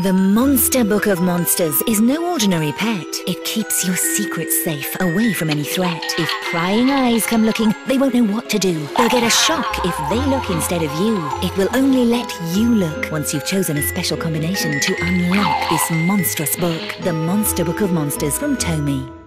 The Monster Book of Monsters is no ordinary pet. It keeps your secrets safe, away from any threat. If prying eyes come looking, they won't know what to do. They'll get a shock if they look instead of you. It will only let you look once you've chosen a special combination to unlock this monstrous book. The Monster Book of Monsters from Tomy.